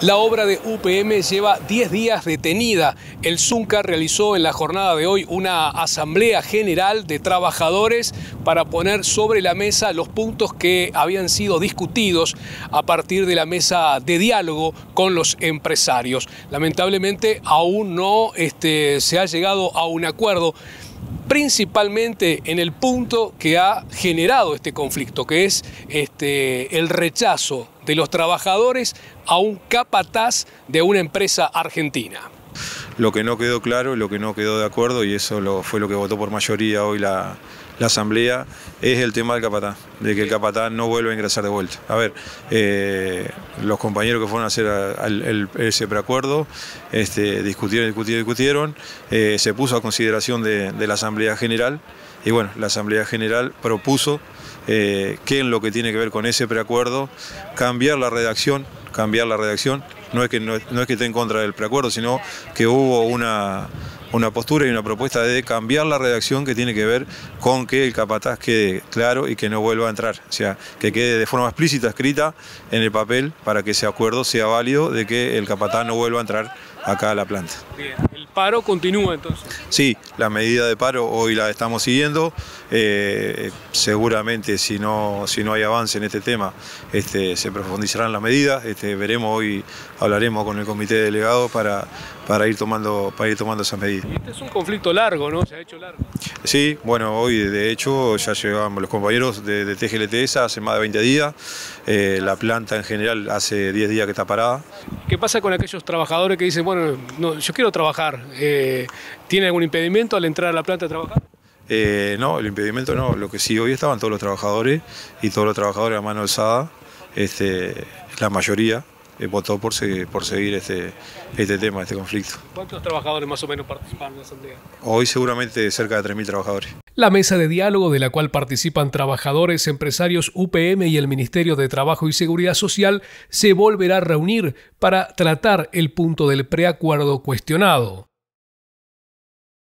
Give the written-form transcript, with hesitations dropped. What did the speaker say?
La obra de UPM lleva 10 días detenida. El Sunca realizó en la jornada de hoy una asamblea general de trabajadores para poner sobre la mesa los puntos que habían sido discutidos a partir de la mesa de diálogo con los empresarios. Lamentablemente aún no se ha llegado a un acuerdo, principalmente en el punto que ha generado este conflicto, que es el rechazo de los trabajadores a un capataz de una empresa argentina. Lo que no quedó claro, lo que no quedó de acuerdo, y eso fue lo que votó por mayoría hoy la asamblea, es el tema del capataz, de que el capataz no vuelva a ingresar de vuelta. A ver, los compañeros que fueron a hacer ese preacuerdo discutieron, se puso a consideración de la asamblea general, y bueno, la asamblea general propuso que en lo que tiene que ver con ese preacuerdo cambiar la redacción. No es que esté en contra del preacuerdo, sino que hubo una postura y una propuesta de cambiar la redacción que tiene que ver con que el capataz quede claro y que no vuelva a entrar. O sea, que quede de forma explícita escrita en el papel para que ese acuerdo sea válido de que el capataz no vuelva a entrar acá a la planta. Bien, ¿el paro continúa entonces? Sí, la medida de paro hoy la estamos siguiendo. Seguramente si no hay avance en este tema se profundizarán las medidas. Veremos hoy, hablaremos con el comité de delegados para ir tomando esas medidas. Y este es un conflicto largo, ¿no? Se ha hecho largo. Sí, bueno, hoy de hecho ya llegamos los compañeros de TGLTSA hace más de 20 días. La planta en general hace 10 días que está parada. ¿Qué pasa con aquellos trabajadores que dicen, bueno, no, yo quiero trabajar? ¿Tiene algún impedimento al entrar a la planta a trabajar? No, el impedimento no. Lo que sí, hoy estaban todos los trabajadores y todos los trabajadores a mano alzada, la mayoría votó por seguir este tema, este conflicto. ¿Cuántos trabajadores más o menos participaron en la asamblea? Hoy seguramente cerca de 3.000 trabajadores. La mesa de diálogo, de la cual participan trabajadores, empresarios, UPM y el Ministerio de Trabajo y Seguridad Social, se volverá a reunir para tratar el punto del preacuerdo cuestionado.